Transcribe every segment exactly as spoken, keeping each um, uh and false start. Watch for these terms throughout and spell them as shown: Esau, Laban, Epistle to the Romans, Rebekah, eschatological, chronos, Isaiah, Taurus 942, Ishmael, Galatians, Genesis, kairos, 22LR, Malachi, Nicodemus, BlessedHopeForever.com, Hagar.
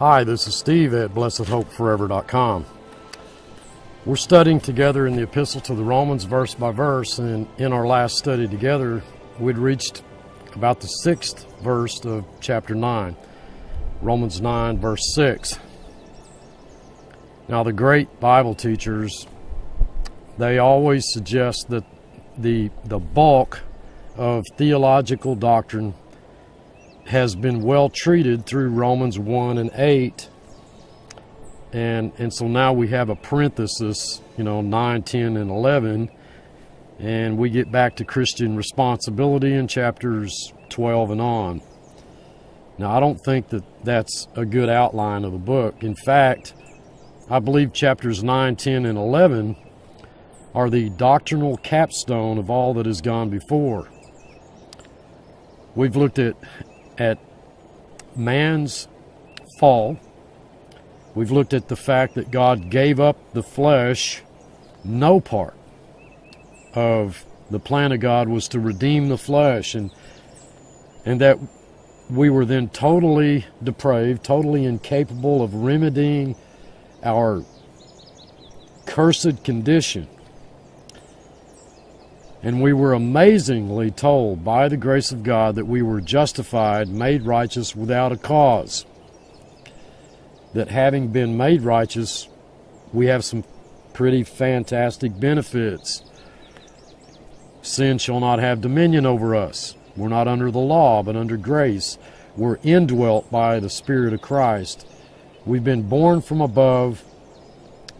Hi, this is Steve at Blessed Hope Forever dot com. We're studying together in the Epistle to the Romans verse by verse, and in our last study together, we'd reached about the sixth verse of chapter nine, Romans nine, verse six. Now, the great Bible teachers, they always suggest that the, the bulk of theological doctrine has been well treated through Romans one and eight, and and so now we have a parenthesis, you know, nine, ten, and eleven, and we get back to Christian responsibility in chapters twelve and on. Now, I don't think that that's a good outline of the book. In fact, I believe chapters nine, ten, and eleven are the doctrinal capstone of all that has gone before. We've looked at at man's fall. We've looked at the fact that God gave up the flesh. No part of the plan of God was to redeem the flesh, and and that we were then totally depraved, totally incapable of remedying our cursed condition. And we were amazingly told by the grace of God that we were justified, made righteous without a cause. That having been made righteous, we have some pretty fantastic benefits. Sin shall not have dominion over us. We're not under the law, but under grace. We're indwelt by the Spirit of Christ. We've been born from above,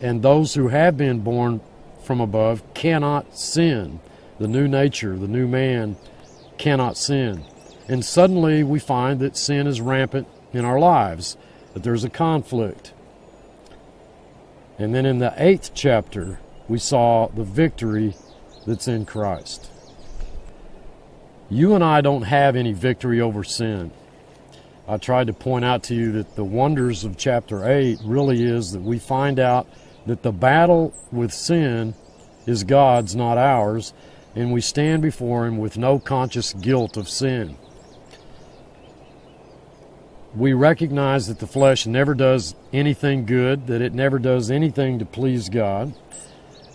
and those who have been born from above cannot sin. The new nature, the new man, cannot sin. And suddenly we find that sin is rampant in our lives, that there's a conflict. And then in the eighth chapter, we saw the victory that's in Christ. You and I don't have any victory over sin. I tried to point out to you that the wonders of chapter eight really is that we find out that the battle with sin is God's, not ours, and we stand before Him with no conscious guilt of sin. We recognize that the flesh never does anything good, that it never does anything to please God,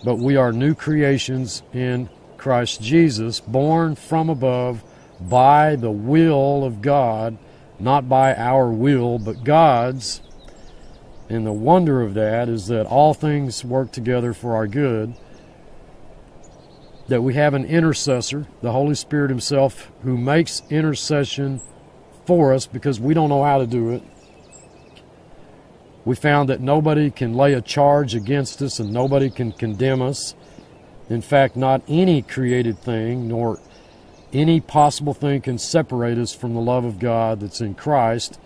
but we are new creations in Christ Jesus, born from above by the will of God, not by our will, but God's. And the wonder of that is that all things work together for our good, that we have an intercessor, the Holy Spirit Himself, who makes intercession for us because we don't know how to do it. We found that nobody can lay a charge against us and nobody can condemn us. In fact, not any created thing nor any possible thing can separate us from the love of God that's in Christ.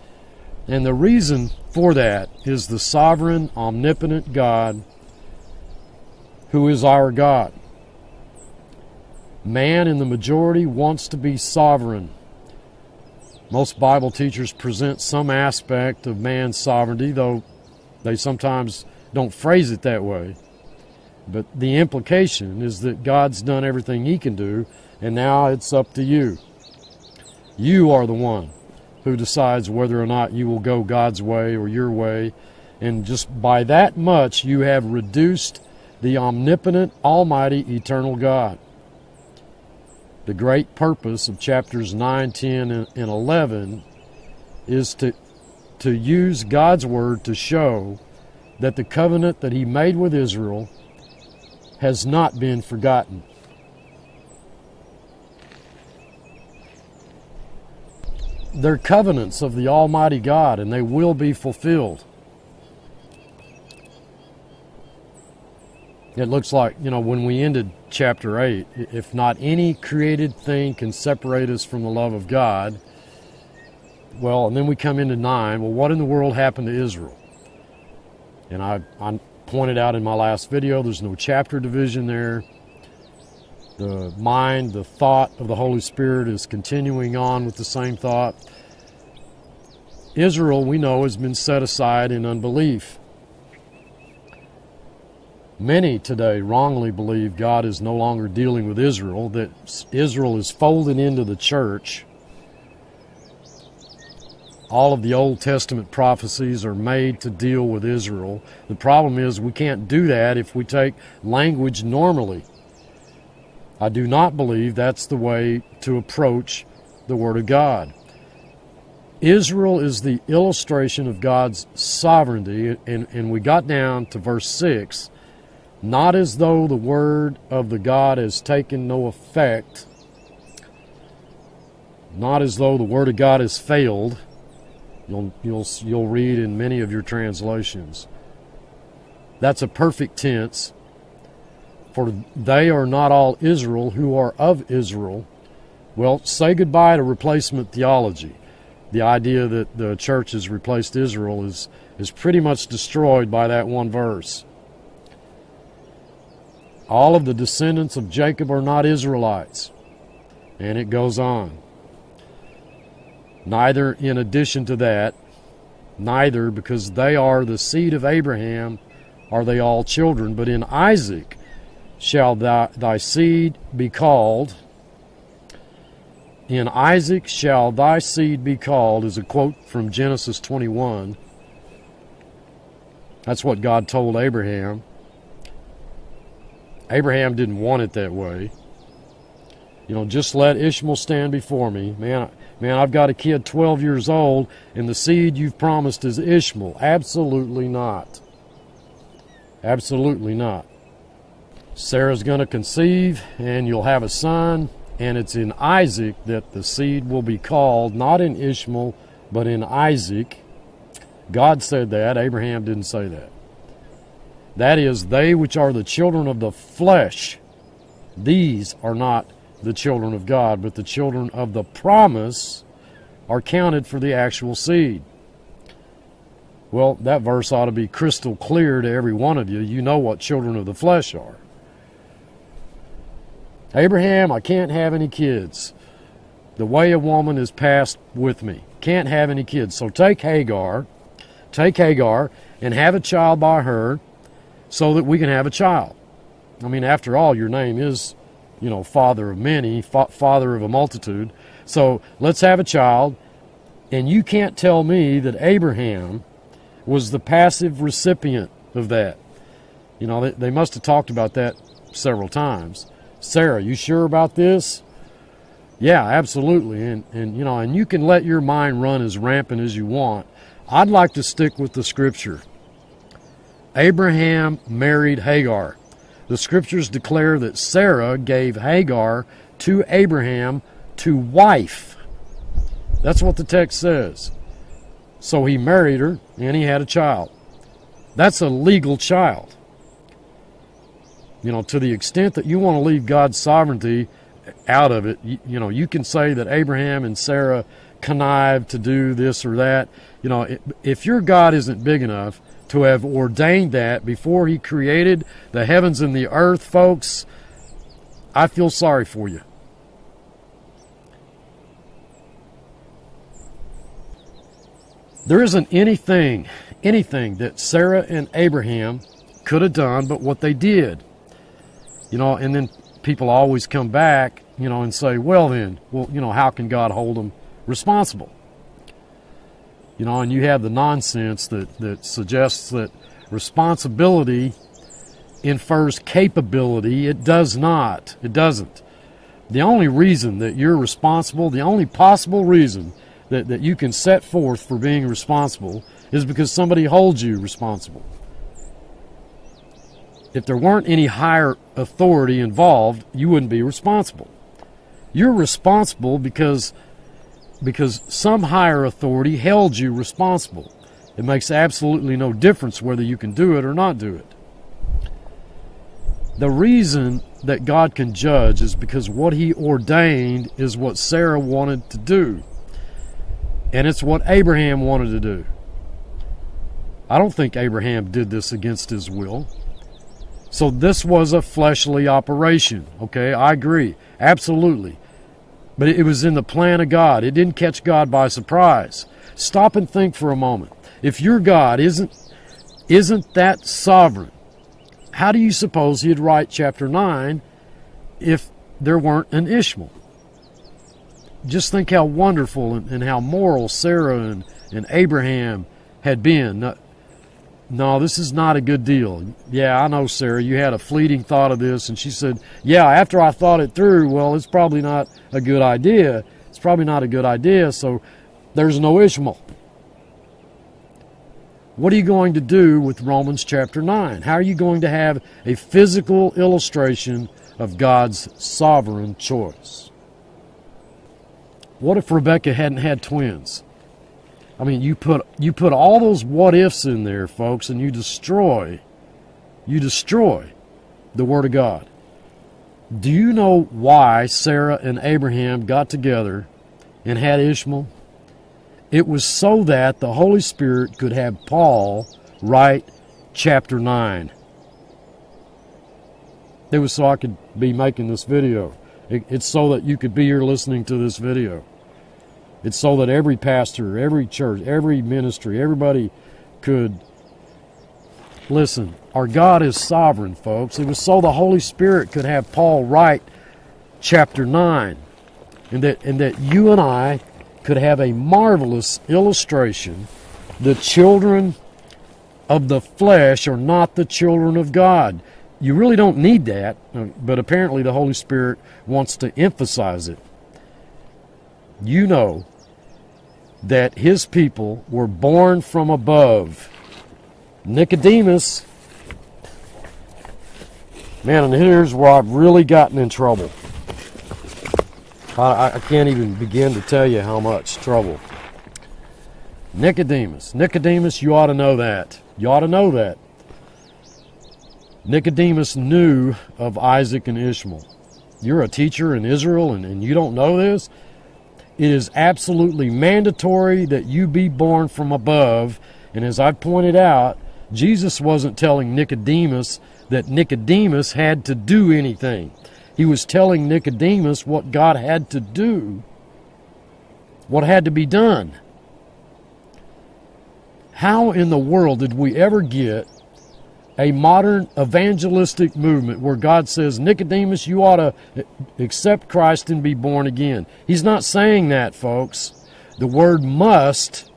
And the reason for that is the sovereign, omnipotent God who is our God. Man in the majority wants to be sovereign. Most Bible teachers present some aspect of man's sovereignty, though they sometimes don't phrase it that way. But the implication is that God's done everything He can do, and now it's up to you. You are the one who decides whether or not you will go God's way or your way, and just by that much you have reduced the omnipotent, almighty, eternal God. The great purpose of chapters nine, ten, and eleven is to, to use God's Word to show that the covenant that He made with Israel has not been forgotten. They're covenants of the Almighty God, and they will be fulfilled. It looks like, you know, when we ended chapter eight, if not any created thing can separate us from the love of God, well, and then we come into nine, well, what in the world happened to Israel? And I, I pointed out in my last video, there's no chapter division there. The mind, the thought of the Holy Spirit is continuing on with the same thought. Israel, we know, has been set aside in unbelief. Many today wrongly believe God is no longer dealing with Israel, that Israel is folded into the church. all of the Old Testament prophecies are made to deal with Israel. The problem is we can't do that if we take language normally. I do not believe that's the way to approach the Word of God. Israel is the illustration of God's sovereignty, and, and we got down to verse six, not as though the word of the God has taken no effect, not as though the Word of God has failed. You'll, you'll, you'll read in many of your translations. That's a perfect tense. For they are not all Israel who are of Israel. Well, say goodbye to replacement theology. The idea that the church has replaced Israel is, is pretty much destroyed by that one verse. All of the descendants of Jacob are not Israelites. And it goes on. Neither in addition to that, neither because they are the seed of Abraham are they all children, but in Isaac shall thy, thy seed be called. In Isaac shall thy seed be called is a quote from Genesis twenty-one. That's what God told Abraham. Abraham didn't want it that way. You know, just let Ishmael stand before me. Man, man, I've got a kid twelve years old, and the seed you've promised is Ishmael. Absolutely not. Absolutely not. Sarah's going to conceive, and you'll have a son, and it's in Isaac that the seed will be called, not in Ishmael, but in Isaac. God said that. Abraham didn't say that. That is, they which are the children of the flesh, these are not the children of God, but the children of the promise are counted for the actual seed. Well, that verse ought to be crystal clear to every one of you. You know what children of the flesh are. Abraham, I can't have any kids. The way of woman is passed with me. Can't have any kids. So take Hagar, take Hagar, and have a child by her so that we can have a child. I mean, after all, your name is, you know, father of many, fa father of a multitude. So let's have a child. And you can't tell me that Abraham was the passive recipient of that. You know, they, they must have talked about that several times. Sarah, you sure about this? Yeah, absolutely. And, and, you know, and you can let your mind run as rampant as you want. I'd like to stick with the Scripture. Abraham married Hagar. The Scriptures declare that Sarah gave Hagar to Abraham to wife. That's what the text says. So he married her, and he had a child. That's a legal child. You know, to the extent that you want to leave God's sovereignty out of it, you, you know, you can say that Abraham and Sarah connived to do this or that. You know, if, if your God isn't big enough to have ordained that before he created the heavens and the earth, folks, I feel sorry for you. There isn't anything, anything that Sarah and Abraham could have done but what they did. You know, and then people always come back, you know, and say, well then, well, you know, how can God hold them responsible? You know, and you have the nonsense that, that suggests that responsibility infers capability. It does not. It doesn't. The only reason that you're responsible, the only possible reason that, that you can set forth for being responsible is because somebody holds you responsible. If there weren't any higher authority involved, you wouldn't be responsible. You're responsible because, because some higher authority held you responsible. It makes absolutely no difference whether you can do it or not do it. The reason that God can judge is because what he ordained is what Sarah wanted to do. And it's what Abraham wanted to do. I don't think Abraham did this against his will. So this was a fleshly operation, okay? I agree, absolutely. But it was in the plan of God. It didn't catch God by surprise. Stop and think for a moment. If your God isn't, isn't that sovereign, how do you suppose he'd write chapter nine if there weren't an Ishmael? Just think how wonderful and, and how moral Sarah and and Abraham had been. No, this is not a good deal. Yeah, I know, Sarah, you had a fleeting thought of this. And she said, yeah, after I thought it through, well, it's probably not a good idea. It's probably not a good idea, so there's no Ishmael. What are you going to do with Romans chapter nine? How are you going to have a physical illustration of God's sovereign choice? What if Rebecca hadn't had twins? I mean, you put you put all those what ifs in there, folks, and you destroy you destroy the Word of God. Do you know why Sarah and Abraham got together and had Ishmael? It was so that the Holy Spirit could have Paul write chapter nine. It was so I could be making this video. It, it's so that you could be here listening to this video. It's so that every pastor, every church, every ministry, everybody could listen. Our God is sovereign, folks. It was so the Holy Spirit could have Paul write chapter nine, and that and that you and I could have a marvelous illustration. The children of the flesh are not the children of God. You really don't need that, but apparently the Holy Spirit wants to emphasize it. You know that his people were born from above. Nicodemus. Man, and here's where I've really gotten in trouble. I, I can't even begin to tell you how much trouble. Nicodemus. Nicodemus, you ought to know that. You ought to know that. Nicodemus knew of Isaac and Ishmael. You're a teacher in Israel and, and you don't know this? It is absolutely mandatory that you be born from above. And as I've pointed out, Jesus wasn't telling Nicodemus that Nicodemus had to do anything. He was telling Nicodemus what God had to do, what had to be done. How in the world did we ever get a modern evangelistic movement where God says, Nicodemus, you ought to accept Christ and be born again? He's not saying that, folks. The word must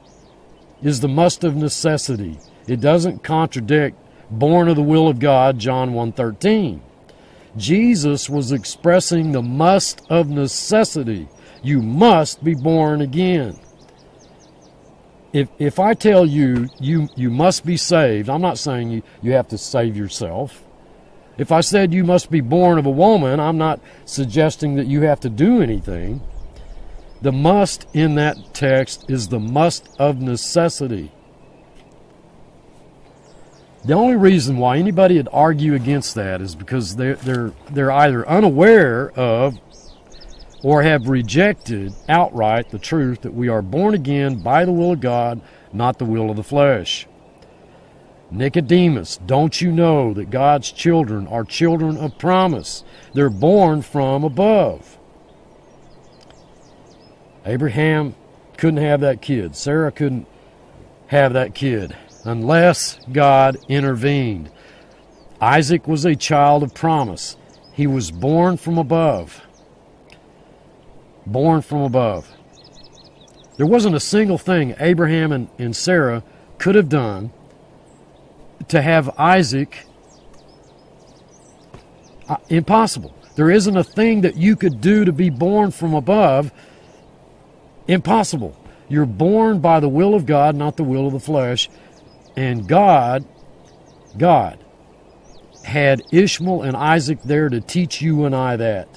is the must of necessity. It doesn't contradict born of the will of God, John one thirteen. Jesus was expressing the must of necessity. You must be born again. If, if I tell you, you you must be saved, I'm not saying you, you have to save yourself. If I said you must be born of a woman, I'm not suggesting that you have to do anything. The must in that text is the must of necessity. The only reason why anybody would argue against that is because they're, they're, they're either unaware of or have rejected outright the truth that we are born again by the will of God, not the will of the flesh. Nicodemus, don't you know that God's children are children of promise? They're born from above. Abraham couldn't have that kid. Sarah couldn't have that kid unless God intervened. Isaac was a child of promise. He was born from above. Born from above. There wasn't a single thing Abraham and, and Sarah could have done to have Isaac. Uh, impossible. There isn't a thing that you could do to be born from above. Impossible. You're born by the will of God, not the will of the flesh. And God, God had Ishmael and Isaac there to teach you and I that.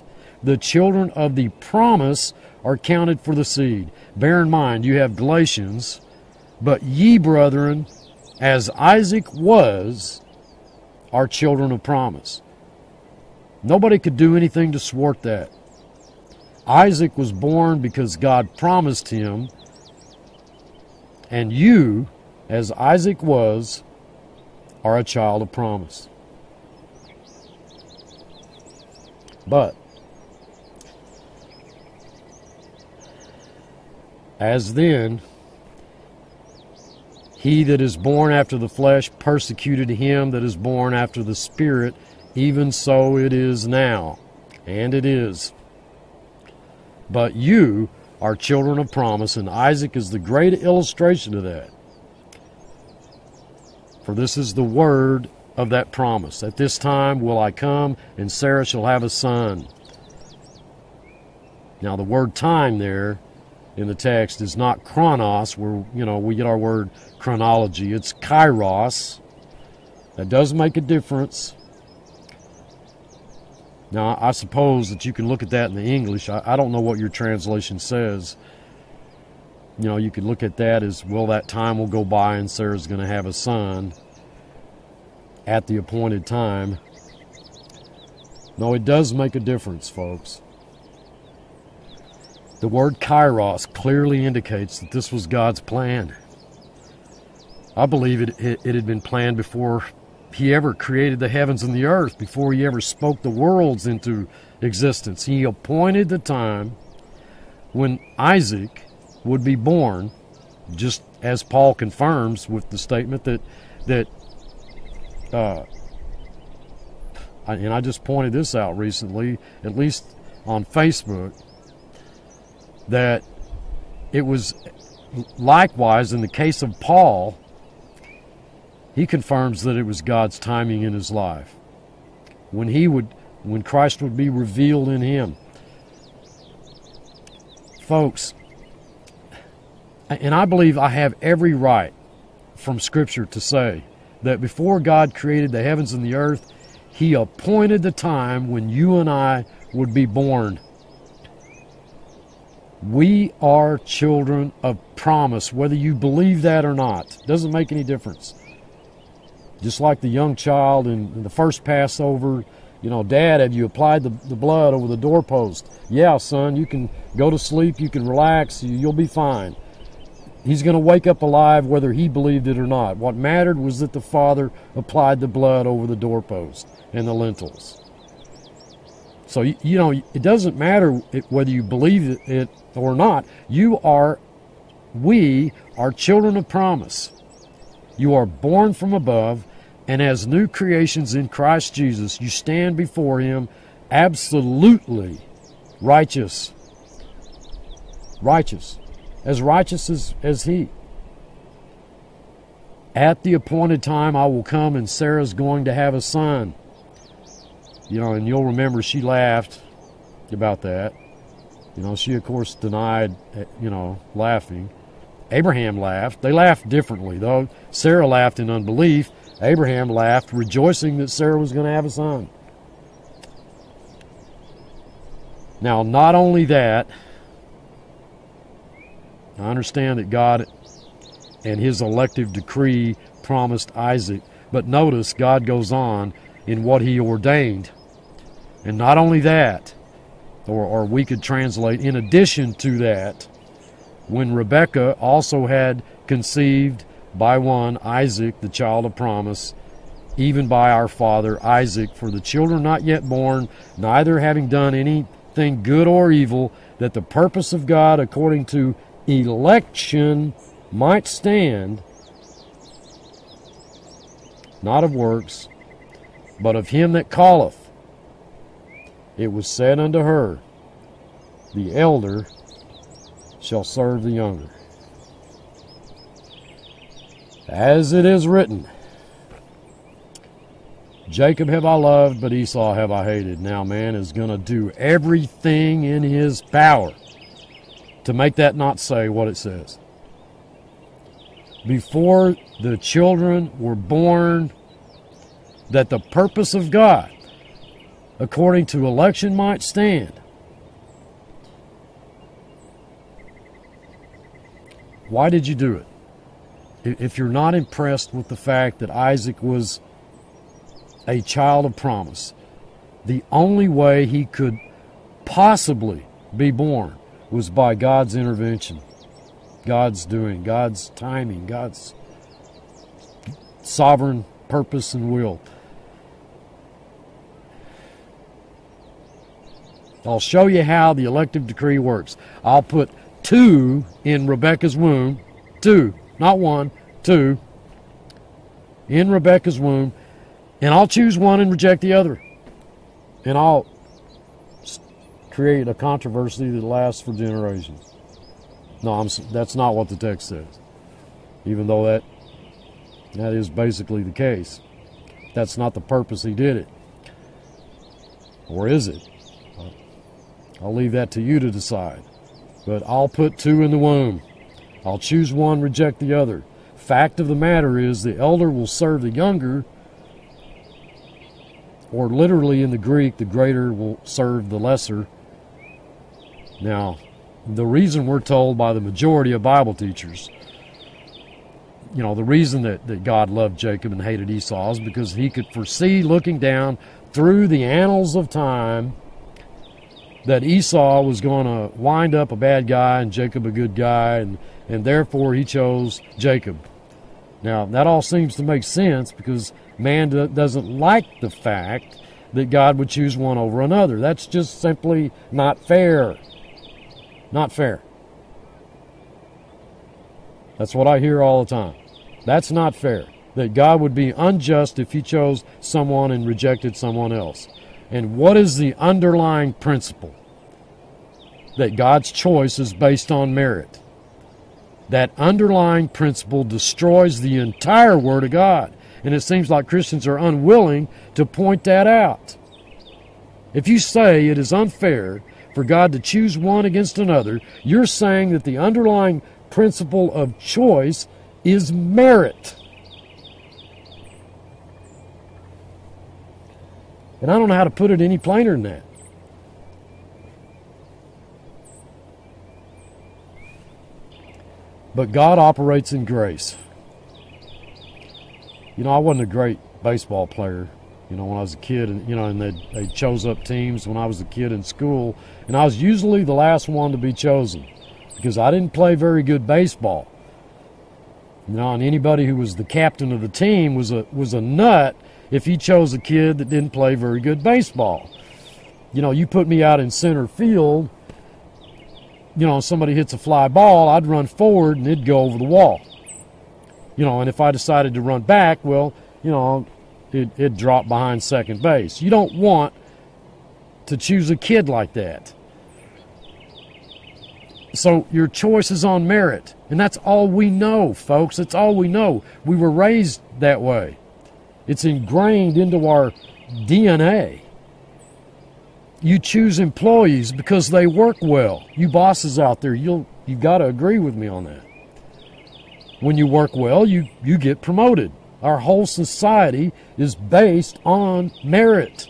The children of the promise are counted for the seed. Bear in mind, you have Galatians, but ye, brethren, as Isaac was, are children of promise. Nobody could do anything to thwart that. Isaac was born because God promised him, and you, as Isaac was, are a child of promise. But as then, he that is born after the flesh persecuted him that is born after the Spirit, even so it is now. And it is. But you are children of promise, and Isaac is the great illustration of that. For this is the word of that promise. At this time will I come, and Sarah shall have a son. Now the word time there in the text is not chronos, where, you know, we get our word chronology. It's kairos. That does make a difference. Now, I suppose that you can look at that in the English. I, I don't know what your translation says. You know, you could look at that as, well, that time will go by and Sarah's going to have a son at the appointed time. No, it does make a difference, folks. The word kairos clearly indicates that this was God's plan. I believe it, it, it had been planned before He ever created the heavens and the earth, before He ever spoke the worlds into existence. He appointed the time when Isaac would be born, just as Paul confirms with the statement that, that uh, and I just pointed this out recently, at least on Facebook, that it was likewise in the case of Paul. He confirms that it was God's timing in his life, when he would, when Christ would be revealed in him. Folks, and I believe I have every right from Scripture to say that before God created the heavens and the earth, He appointed the time when you and I would be born. We are children of promise, whether you believe that or not. It doesn't make any difference. Just like the young child in the first Passover, you know, Dad, have you applied the, the blood over the doorpost? Yeah, son, you can go to sleep, you can relax, you'll be fine. He's going to wake up alive whether he believed it or not. What mattered was that the Father applied the blood over the doorpost and the lintels. So, you, you know, it doesn't matter whether you believe it or not. You are, we are children of promise. You are born from above, and as new creations in Christ Jesus, you stand before Him absolutely righteous. Righteous. As righteous as, as He. At the appointed time I will come, and Sarah's going to have a son. You know, and you'll remember she laughed about that. You know, she, of course, denied, you know, laughing. Abraham laughed. They laughed differently, though. Sarah laughed in unbelief. Abraham laughed, rejoicing that Sarah was going to have a son. Now, not only that, I understand that God and His elective decree promised Isaac, but notice God goes on in what He ordained. And not only that, or, or we could translate, in addition to that, when Rebekah also had conceived by one Isaac, the child of promise, even by our father Isaac, for the children not yet born, neither having done anything good or evil, that the purpose of God according to election might stand, not of works, but of Him that calleth. It was said unto her, the elder shall serve the younger. As it is written, Jacob have I loved, but Esau have I hated. Now man is going to do everything in his power to make that not say what it says. Before the children were born, that the purpose of God, according to election, might stand. Why did you do it? If you're not impressed with the fact that Isaac was a child of promise, the only way he could possibly be born was by God's intervention, God's doing, God's timing, God's sovereign purpose and will. I'll show you how the elective decree works. I'll put two in Rebekah's womb, two, not one, two, in Rebekah's womb, and I'll choose one and reject the other. And I'll create a controversy that lasts for generations. No, I'm, that's not what the text says, even though that, that is basically the case. That's not the purpose he did it. Or is it? I'll leave that to you to decide. But I'll put two in the womb. I'll choose one, reject the other. Fact of the matter is the elder will serve the younger, or literally in the Greek, the greater will serve the lesser. Now, the reason we're told by the majority of Bible teachers, you know, the reason that, that God loved Jacob and hated Esau is because he could foresee, looking down through the annals of time, that Esau was going to wind up a bad guy and Jacob a good guy, and, and therefore he chose Jacob. Now, that all seems to make sense because man do, doesn't like the fact that God would choose one over another. That's just simply not fair. Not fair. That's what I hear all the time. That's not fair. That God would be unjust if he chose someone and rejected someone else. And what is the underlying principle? That God's choice is based on merit. That underlying principle destroys the entire Word of God. And it seems like Christians are unwilling to point that out. If you say it is unfair for God to choose one against another, you're saying that the underlying principle of choice is merit. And I don't know how to put it any plainer than that. But God operates in grace. You know, I wasn't a great baseball player, you know, when I was a kid, and you know, and they they chose up teams when I was a kid in school, and I was usually the last one to be chosen because I didn't play very good baseball. You know, and anybody who was the captain of the team was a was a nut if he chose a kid that didn't play very good baseball. You know, you put me out in center field, you know, somebody hits a fly ball, I'd run forward and it'd go over the wall. You know, and if I decided to run back, well, you know, it, it'd drop behind second base. You don't want to choose a kid like that. So your choice is on merit. And that's all we know, folks. That's all we know. We were raised that way. It's ingrained into our D N A. You choose employees because they work well. You bosses out there, you'll, you've got to agree with me on that. When you work well, you, you get promoted. Our whole society is based on merit.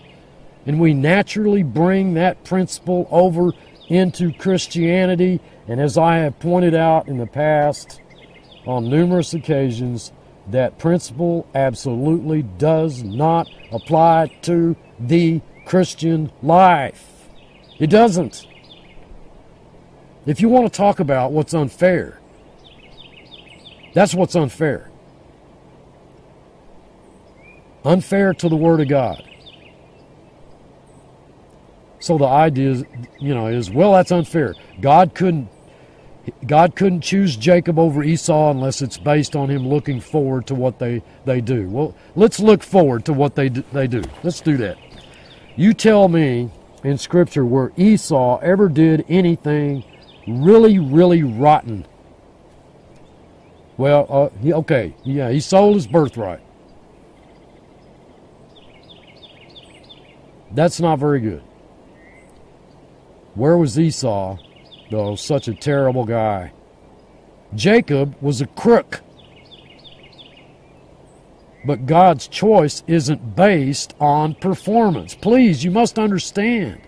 And we naturally bring that principle over into Christianity. And as I have pointed out in the past on numerous occasions, that principle absolutely does not apply to the Christian life. It doesn't. If you want to talk about what's unfair, that's what's unfair. Unfair to the Word of God. So the idea is, you know, is, well, that's unfair. God couldn't God couldn't choose Jacob over Esau unless it's based on him looking forward to what they, they do. Well, let's look forward to what they do, they do. Let's do that. You tell me in Scripture where Esau ever did anything really, really rotten. Well, uh, he, okay, yeah, he sold his birthright. That's not very good. Where was Esau, though, such a terrible guy? Jacob was a crook. But God's choice isn't based on performance. Please, you must understand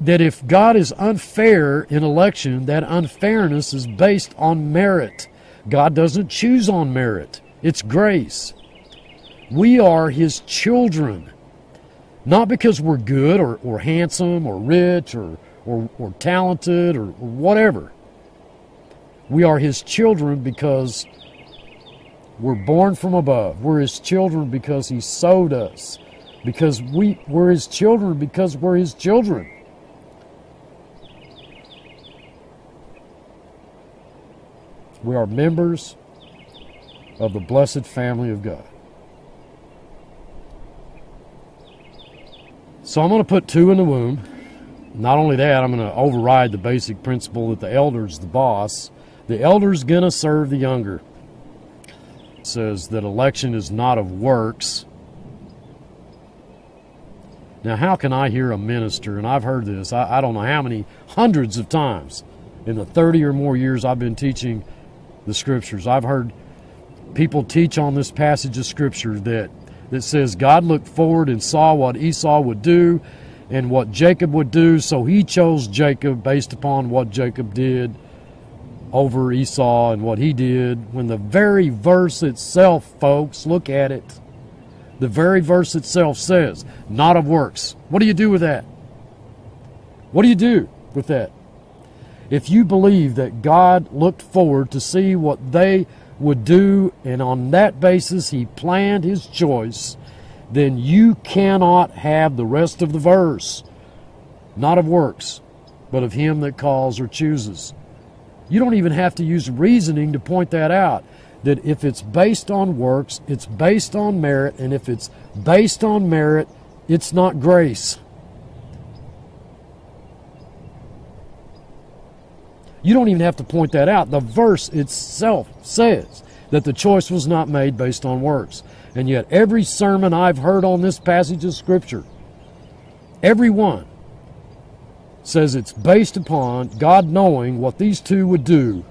that if God is unfair in election, that unfairness is based on merit. God doesn't choose on merit. It's grace. We are His children. Not because we're good or, or handsome or rich or Or, or talented or, or whatever. We are His children because we're born from above. We're His children because He sowed us. Because we, we're His children because we're His children. We are members of the blessed family of God. So I'm going to put two in the womb. Not only that, I'm going to override the basic principle that the elder's the boss. The elder's going to serve the younger. It says that election is not of works. Now, how can I hear a minister, and I've heard this, I, I don't know how many, hundreds of times, in the thirty or more years I've been teaching the Scriptures, I've heard people teach on this passage of Scripture that, that says God looked forward and saw what Esau would do, and what Jacob would do, so he chose Jacob based upon what Jacob did over Esau and what he did. When the very verse itself, folks, look at it. The very verse itself says, not of works. What do you do with that? What do you do with that? If you believe that God looked forward to see what they would do, and on that basis he planned his choice, then you cannot have the rest of the verse, not of works, but of him that calls or chooses. You don't even have to use reasoning to point that out, that if it's based on works, it's based on merit, and if it's based on merit, it's not grace. You don't even have to point that out. The verse itself says that the choice was not made based on works. And yet every sermon I've heard on this passage of Scripture, every one says it's based upon God knowing what these two would do.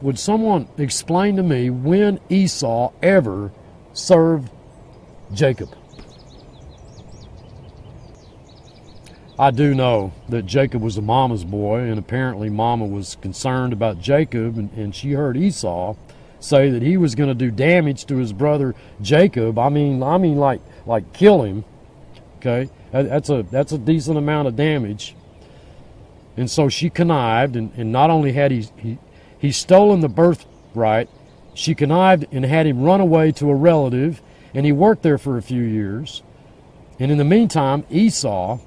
Would someone explain to me when Esau ever served Jacob? I do know that Jacob was a mama's boy, and apparently mama was concerned about Jacob, and, and she heard Esau say that he was going to do damage to his brother Jacob. I mean, I mean, like like kill him. Okay, that's a that's a decent amount of damage. And so she connived, and, and not only had he, he he stolen the birthright, she connived and had him run away to a relative, and he worked there for a few years. And in the meantime, Esau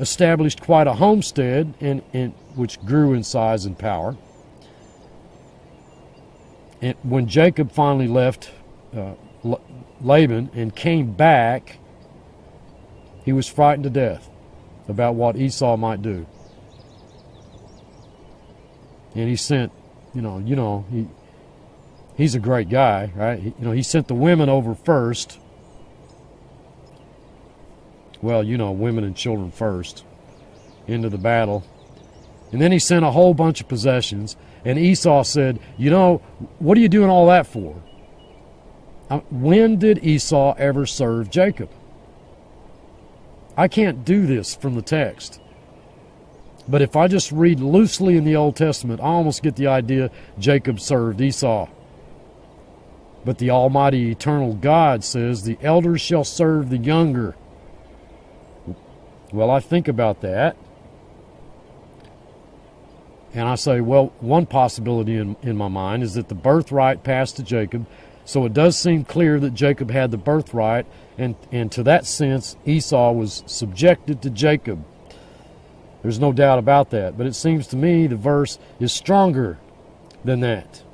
established quite a homestead, and, and which grew in size and power. And when Jacob finally left uh, Laban and came back, he was frightened to death about what Esau might do. And he sent, you know, you know, he he's a great guy, right? He, you know, he sent the women over first. Well, you know, women and children first, into the battle. And then he sent a whole bunch of possessions, and Esau said, you know, what are you doing all that for? When did Esau ever serve Jacob? I can't do this from the text. But if I just read loosely in the Old Testament, I almost get the idea Jacob served Esau. But the Almighty Eternal God says, the elder shall serve the younger. Well, I think about that, and I say, well, one possibility in, in my mind is that the birthright passed to Jacob, so it does seem clear that Jacob had the birthright, and, and to that sense, Esau was subjected to Jacob. There's no doubt about that, but it seems to me the verse is stronger than that.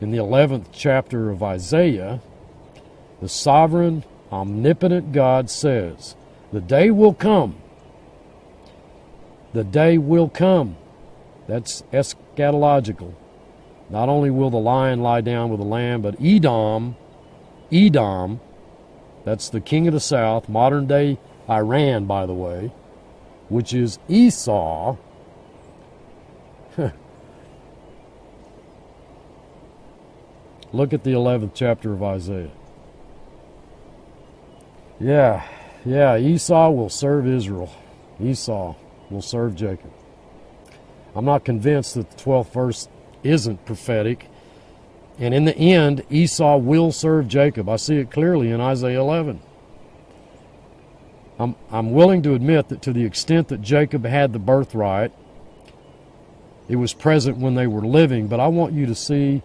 In the eleventh chapter of Isaiah, the sovereign omnipotent God says, the day will come. The day will come. That's eschatological. Not only will the lion lie down with the lamb, but Edom, Edom, that's the king of the south, modern day Iran, by the way, which is Esau. Look at the eleventh chapter of Isaiah. Yeah, yeah, Esau will serve Israel. Esau will serve Jacob. I'm not convinced that the twelfth verse isn't prophetic. And in the end, Esau will serve Jacob. I see it clearly in Isaiah eleven. I'm, I'm willing to admit that to the extent that Jacob had the birthright, it was present when they were living. But I want you to see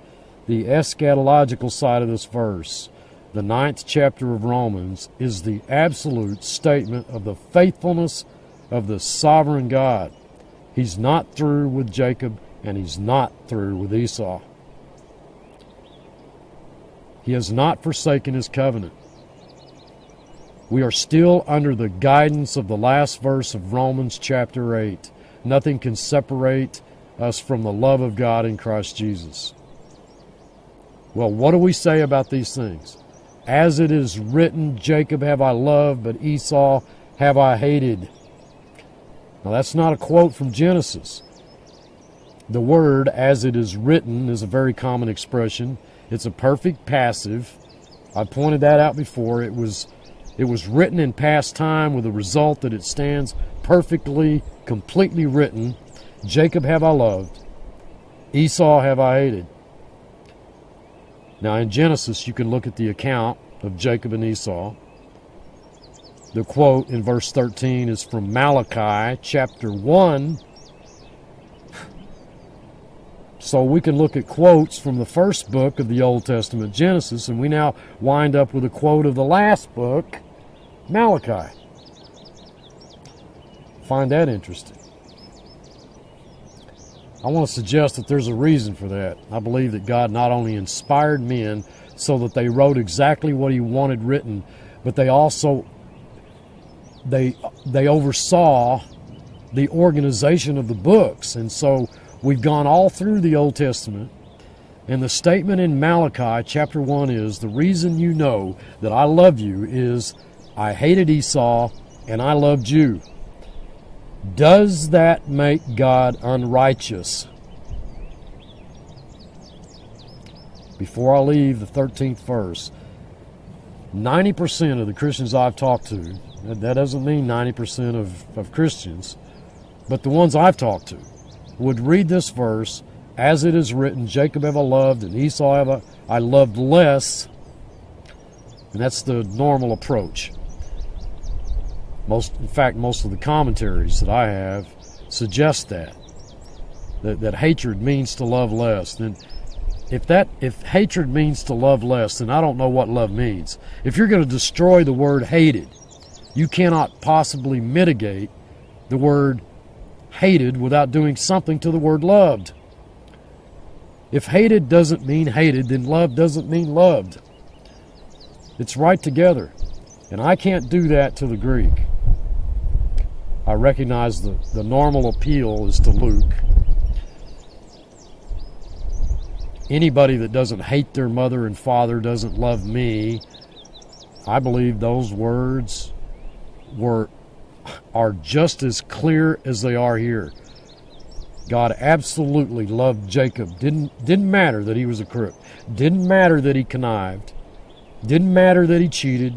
the eschatological side of this verse. The ninth chapter of Romans is the absolute statement of the faithfulness of the sovereign God. He's not through with Jacob, and he's not through with Esau. He has not forsaken his covenant. We are still under the guidance of the last verse of Romans chapter eight. Nothing can separate us from the love of God in Christ Jesus. Well, what do we say about these things? As it is written, Jacob have I loved, but Esau have I hated. Now, that's not a quote from Genesis. The word, as it is written, is a very common expression. It's a perfect passive. I pointed that out before. It was It was written in past time with the result that it stands perfectly, completely written. Jacob have I loved, Esau have I hated. Now in Genesis you can look at the account of Jacob and Esau. The quote in verse thirteen is from Malachi chapter one. So we can look at quotes from the first book of the Old Testament, Genesis, and we now wind up with a quote of the last book, Malachi. Find that interesting. I want to suggest that there's a reason for that. I believe that God not only inspired men so that they wrote exactly what he wanted written, but they also they they oversaw the organization of the books. And so we've gone all through the Old Testament, and the statement in Malachi chapter one is, the reason you know that I love you is I hated Esau and I loved you. Does that make God unrighteous? Before I leave the thirteenth verse, ninety percent of the Christians I've talked to, that doesn't mean ninety percent of, of Christians, but the ones I've talked to, would read this verse, as it is written, Jacob have I loved and Esau have I, I loved less. And that's the normal approach. Most, in fact, most of the commentaries that I have suggest that, that, that hatred means to love less. Then, if that, if hatred means to love less, then I don't know what love means. If you're going to destroy the word hated, you cannot possibly mitigate the word hated without doing something to the word loved. If hated doesn't mean hated, then love doesn't mean loved. It's right together. And I can't do that to the Greek. I recognize the, the normal appeal is to Luke. Anybody that doesn't hate their mother and father doesn't love me. I believe those words were are just as clear as they are here. God absolutely loved Jacob. Didn't, didn't matter that he was a crook. Didn't matter that he connived. Didn't matter that he cheated.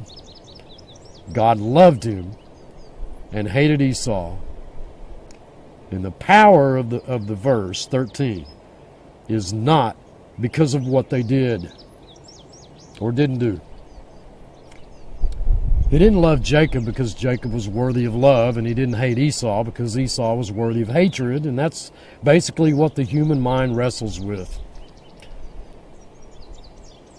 God loved him and hated Esau. And the power of the of the verse thirteen is not because of what they did or didn't do. He didn't love Jacob because Jacob was worthy of love, and he didn't hate Esau because Esau was worthy of hatred, and that's basically what the human mind wrestles with.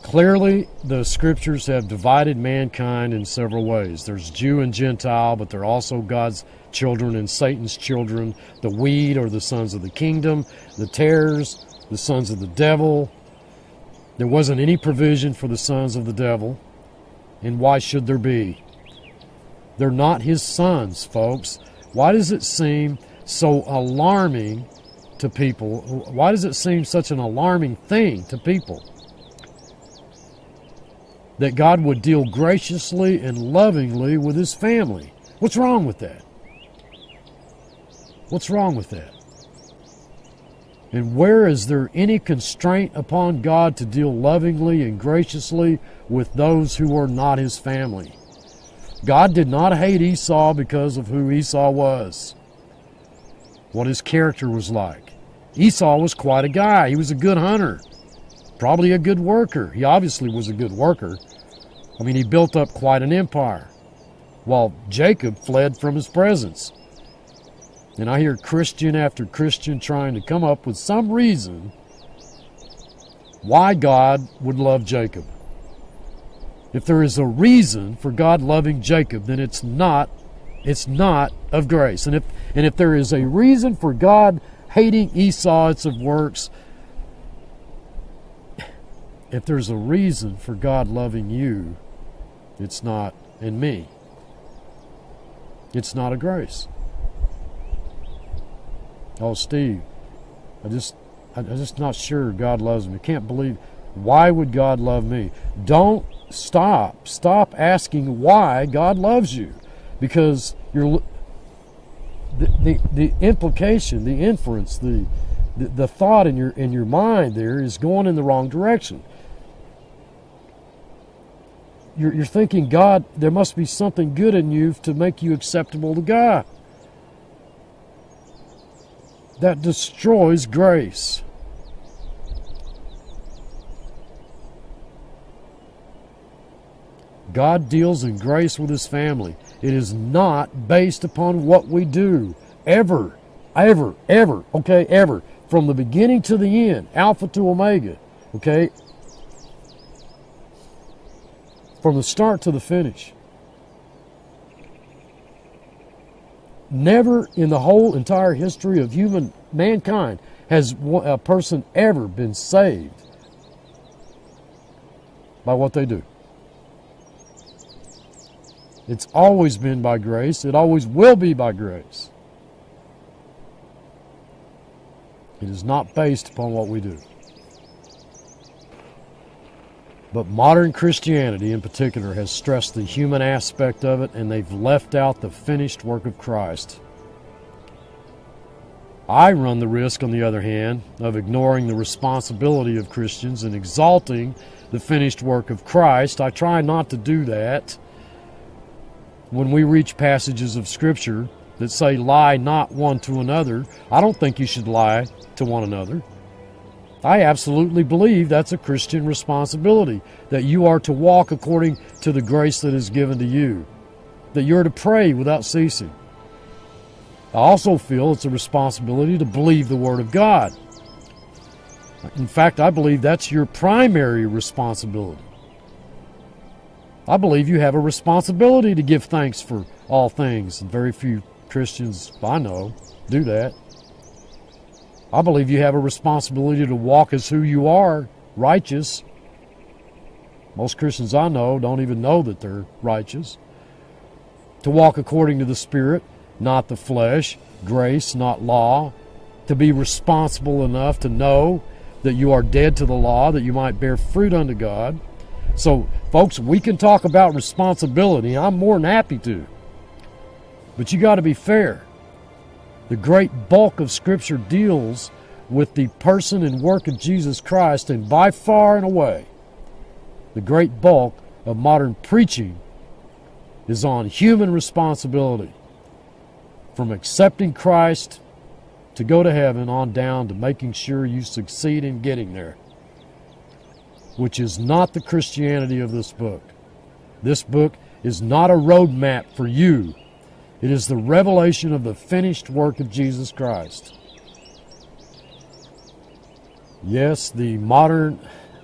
Clearly, the scriptures have divided mankind in several ways. There's Jew and Gentile, but they're also God's children and Satan's children. The weed are the sons of the kingdom, the tares, the sons of the devil. There wasn't any provision for the sons of the devil, and why should there be? They're not his sons, folks. Why does it seem so alarming to people? Why does it seem such an alarming thing to people that God would deal graciously and lovingly with his family? What's wrong with that? What's wrong with that? And where is there any constraint upon God to deal lovingly and graciously with those who are not his family? God did not hate Esau because of who Esau was, what his character was like. Esau was quite a guy. He was a good hunter. Probably a good worker. He obviously was a good worker. I mean, he built up quite an empire, while Jacob fled from his presence. And I hear Christian after Christian trying to come up with some reason why God would love Jacob. If there is a reason for God loving Jacob, then it's not, it's not of grace. And if, and if there is a reason for God hating Esau, it's of works. if there's a reason for God loving you, it's not in me. It's not a grace. Oh, Steve, I just, I'm just not sure God loves me. I can't believe, why would God love me? Don't stop. Stop asking why God loves you, because you're, the, the, the implication, the inference, the, the, the thought in your, in your mind there is going in the wrong direction. You're, you're thinking, God, there must be something good in you to make you acceptable to God. That destroys grace. God deals in grace with His family. It is not based upon what we do, ever, ever, ever, okay, ever, from the beginning to the end, Alpha to Omega, okay, from the start to the finish. Never in the whole entire history of human mankind has a person ever been saved by what they do. It's always been by grace. It always will be by grace. It is not based upon what we do. But modern Christianity in particular has stressed the human aspect of it, and they've left out the finished work of Christ. I run the risk, on the other hand, of ignoring the responsibility of Christians and exalting the finished work of Christ. I try not to do that when we reach passages of Scripture that say, lie not one to another. I don't think you should lie to one another. I absolutely believe that's a Christian responsibility, that you are to walk according to the grace that is given to you, that you're to pray without ceasing. I also feel it's a responsibility to believe the Word of God. In fact, I believe that's your primary responsibility. I believe you have a responsibility to give thanks for all things, and very few Christians I know do that. I believe you have a responsibility to walk as who you are, righteous. Most Christians I know don't even know that they're righteous. To walk according to the Spirit, not the flesh, grace, not law. To be responsible enough to know that you are dead to the law, that you might bear fruit unto God. So, folks, we can talk about responsibility. I'm more than happy to. But you got to be fair. The great bulk of Scripture deals with the person and work of Jesus Christ, and by far and away, the great bulk of modern preaching is on human responsibility, from accepting Christ to go to heaven on down to making sure you succeed in getting there, which is not the Christianity of this book. This book is not a roadmap for you. It is the revelation of the finished work of Jesus Christ. Yes, the modern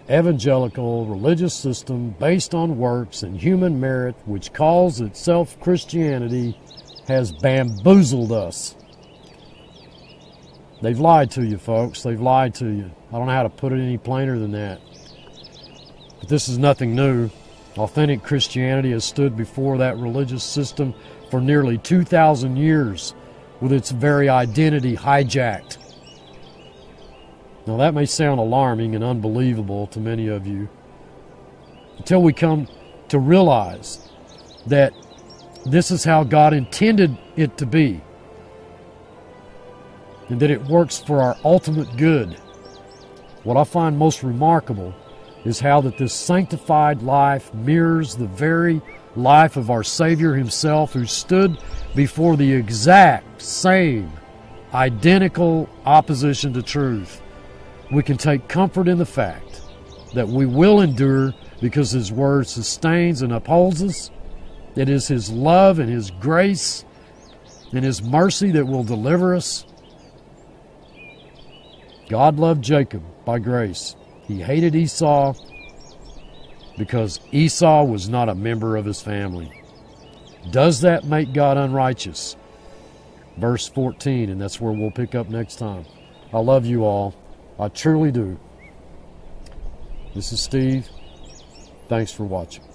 evangelical religious system based on works and human merit, which calls itself Christianity, has bamboozled us. They've lied to you, folks. They've lied to you. I don't know how to put it any plainer than that. But this is nothing new. Authentic Christianity has stood before that religious system for nearly two thousand years with its very identity hijacked. Now that may sound alarming and unbelievable to many of you, until we come to realize that this is how God intended it to be, and that it works for our ultimate good. What I find most remarkable is how that this sanctified life mirrors the very life of our Savior Himself, who stood before the exact same identical opposition to truth. We can take comfort in the fact that we will endure because His Word sustains and upholds us. It is His love and His grace and His mercy that will deliver us. God loved Jacob by grace. He hated Esau because Esau was not a member of his family. Does that make God unrighteous? Verse fourteen, and that's where we'll pick up next time. I love you all. I truly do. This is Steve. Thanks for watching.